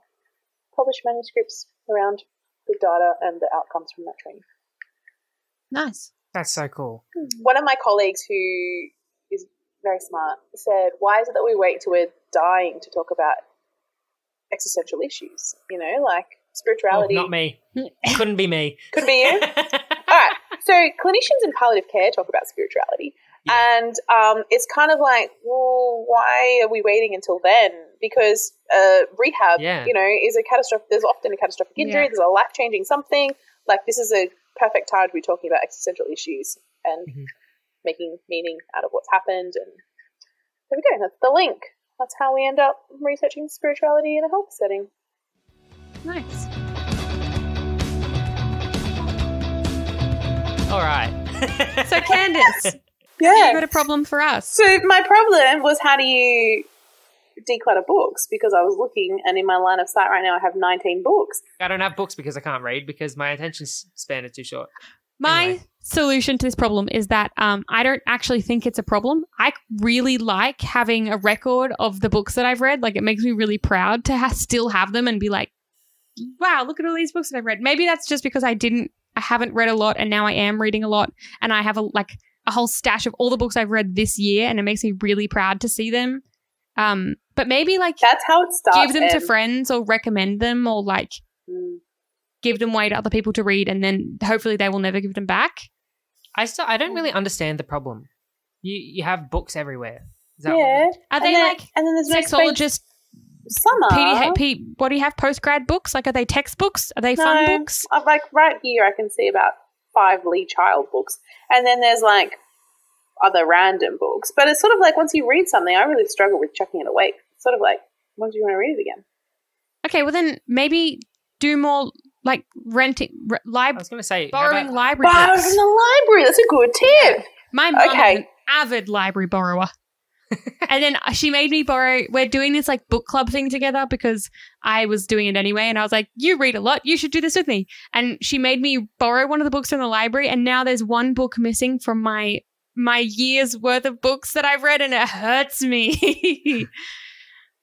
published manuscripts around the data and the outcomes from that training. Nice. That's so cool. One of my colleagues who is very smart said, why is it that we wait till we're dying to talk about existential issues? You know, like spirituality. Oh, not me. Couldn't be me. Could be you. All right. So clinicians in palliative care talk about spirituality. Yeah. And um, it's kind of like, well, why are we waiting until then? Because uh, rehab, yeah. you know, is a catastrophic. There's often a catastrophic injury. Yeah. There's a life-changing something. Like, this is a perfect time to be talking about existential issues and mm-hmm. making meaning out of what's happened. And there we go. That's the link. That's how we end up researching spirituality in a health setting. Nice. All right. So, Candice, yeah, you got a problem for us. So my problem was, how do you declutter books? Because I was looking, and in my line of sight right now I have nineteen books. I don't have books because I can't read, because my attention span is too short. My anyway. solution to this problem is that um, I don't actually think it's a problem. I really like having a record of the books that I've read. Like, it makes me really proud to ha- still have them and be like, wow, look at all these books that I've read. Maybe that's just because I didn't, I haven't read a lot, and now I am reading a lot, and I have a like a whole stash of all the books I've read this year, and it makes me really proud to see them. Um, but maybe like that's how it starts. Give them and- to friends, or recommend them, or like mm. give them away to other people to read, and then hopefully they will never give them back. I still I don't really understand the problem. You you have books everywhere. Is that yeah, what are and they then, like and then there's sexologists? Summer. P D H P, what do you have, postgrad books? Like, are they textbooks? Are they no, fun books? Like, right here I can see about five Lee Child books. And then there's, like, other random books. But it's sort of like, once you read something, I really struggle with chucking it away. It's sort of like, when do you want to read it again? Okay, well then maybe do more, like, renting re- library. I was going to say. Borrowing about- library Borrowing books. Borrowing the library. That's a good tip. My mum okay. is an avid library borrower. And then she made me borrow, we're doing this like book club thing together because I was doing it anyway, and I was like, you read a lot, you should do this with me. And she made me borrow one of the books from the library, and now there's one book missing from my my year's worth of books that I've read, and it hurts me.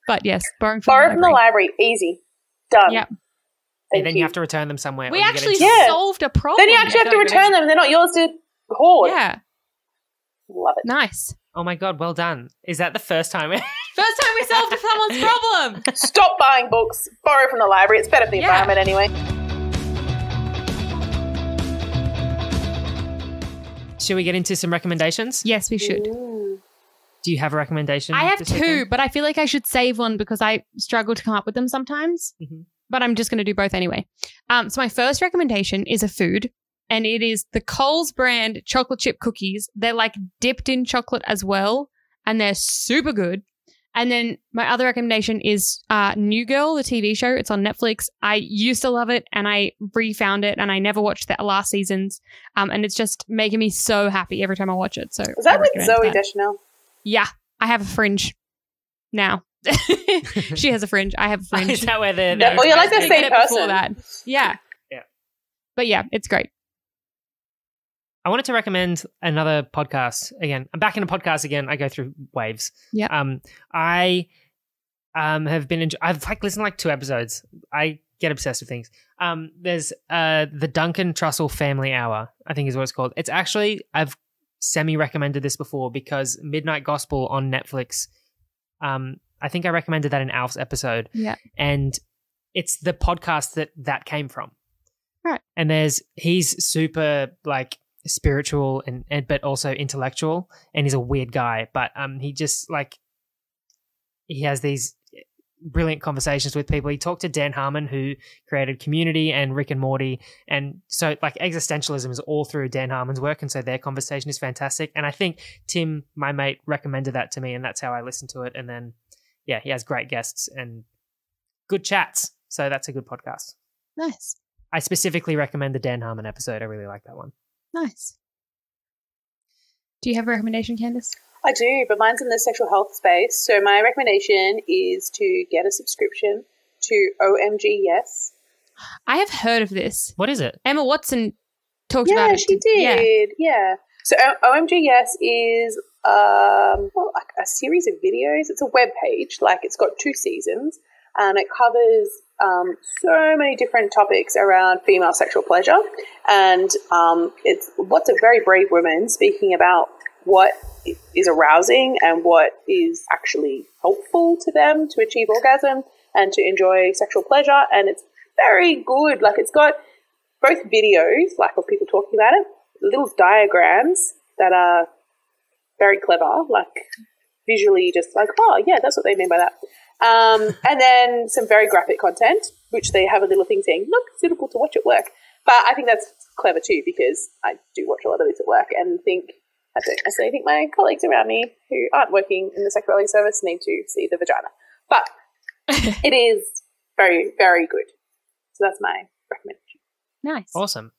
But yes, borrowing from, borrow the, from library. the library, easy, done. Yep. Thank and then you. you have to return them somewhere. We actually yeah. solved a problem. Then you actually have to return them, they're not yours to hoard. Yeah. Love it. Nice. Oh, my God, well done. Is that the first time? First time we solved someone's problem. Stop buying books. Borrow from the library. It's better for the yeah. environment anyway. Should we get into some recommendations? Yes, we should. Ooh. Do you have a recommendation? I have two, weekend? but I feel like I should save one because I struggle to come up with them sometimes. Mm-hmm. But I'm just going to do both anyway. Um, so my first recommendation is a food. And it is the Coles brand chocolate chip cookies. They're like dipped in chocolate as well, and they're super good. And then my other recommendation is uh, New Girl, the T V show. It's on Netflix. I used to love it, and I refound it, and I never watched the last seasons. Um, and it's just making me so happy every time I watch it. So is that with Zooey Deschanel? Yeah, I have a fringe now. She has a fringe. I have a fringe. Is that where they're? No, well, you're like the same person. That. Yeah. Yeah. But yeah, it's great. I wanted to recommend another podcast again. I'm back in a podcast again. I go through waves. Yeah. Um. I um have been. Enjoy- I've like listened to like two episodes. I get obsessed with things. Um. There's uh the Duncan Trussell Family Hour, I think is what it's called. It's actually, I've semi recommended this before because Midnight Gospel on Netflix. Um. I think I recommended that in Alf's episode. Yeah. And it's the podcast that that came from. Right. And there's he's super like. spiritual and, and but also intellectual, and he's a weird guy, but um he just like he has these brilliant conversations with people. He talked to Dan Harmon, who created Community and Rick and Morty, and so like existentialism is all through Dan Harmon's work, and so their conversation is fantastic. And I think Tim, my mate, recommended that to me, and that's how I listened to it. And then yeah, he has great guests and good chats, so that's a good podcast. Nice. I specifically recommend the Dan Harmon episode. I really like that one. Nice. Do you have a recommendation, Candice? I do, but mine's in the sexual health space. So my recommendation is to get a subscription to O M G Yes. I have heard of this. What is it? Emma Watson talked yeah, about it. She did. Yeah. yeah. So O M G Yes is um, well, like a series of videos. It's a web page. Like, it's got two seasons, and it covers um, so many different topics around female sexual pleasure. And um, it's lots of very brave women speaking about what is arousing and what is actually helpful to them to achieve orgasm and to enjoy sexual pleasure. And it's very good. Like, it's got both videos, like, of people talking about it, little diagrams that are very clever, like visually just like, oh, yeah, that's what they mean by that. Um, and then some very graphic content, which they have a little thing saying, look, suitable to watch at work. But I think that's clever too, because I do watch a lot of these at work and think, I don't necessarily think my colleagues around me who aren't working in the sexuality service need to see the vagina. But it is very, very good. So that's my recommendation. Nice. Awesome.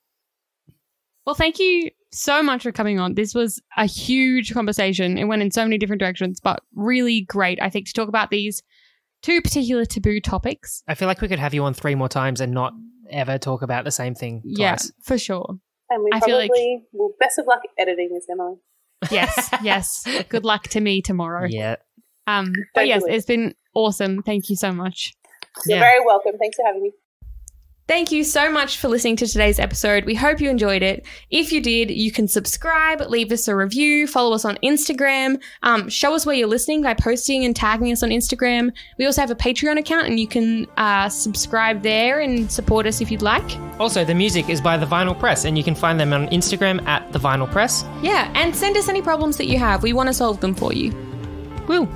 Well, thank you so much for coming on. This was a huge conversation. It went in so many different directions, but really great, I think, to talk about these two particular taboo topics. I feel like we could have you on three more times and not ever talk about the same thing twice. Yeah, for sure. And we I probably feel like, well, best of luck editing this, Emily. Yes, yes. Good luck to me tomorrow. Yeah. Um, but yes, it's been awesome. Thank you so much. You're yeah. very welcome. Thanks for having me. Thank you so much for listening to today's episode. We hope you enjoyed it. If you did, you can subscribe, leave us a review, follow us on Instagram, um, show us where you're listening by posting and tagging us on Instagram. We also have a Patreon account, and you can uh, subscribe there and support us if you'd like. Also, the music is by The Vinyl Press, and you can find them on Instagram at The Vinyl Press. Yeah, and send us any problems that you have. We want to solve them for you. Woo!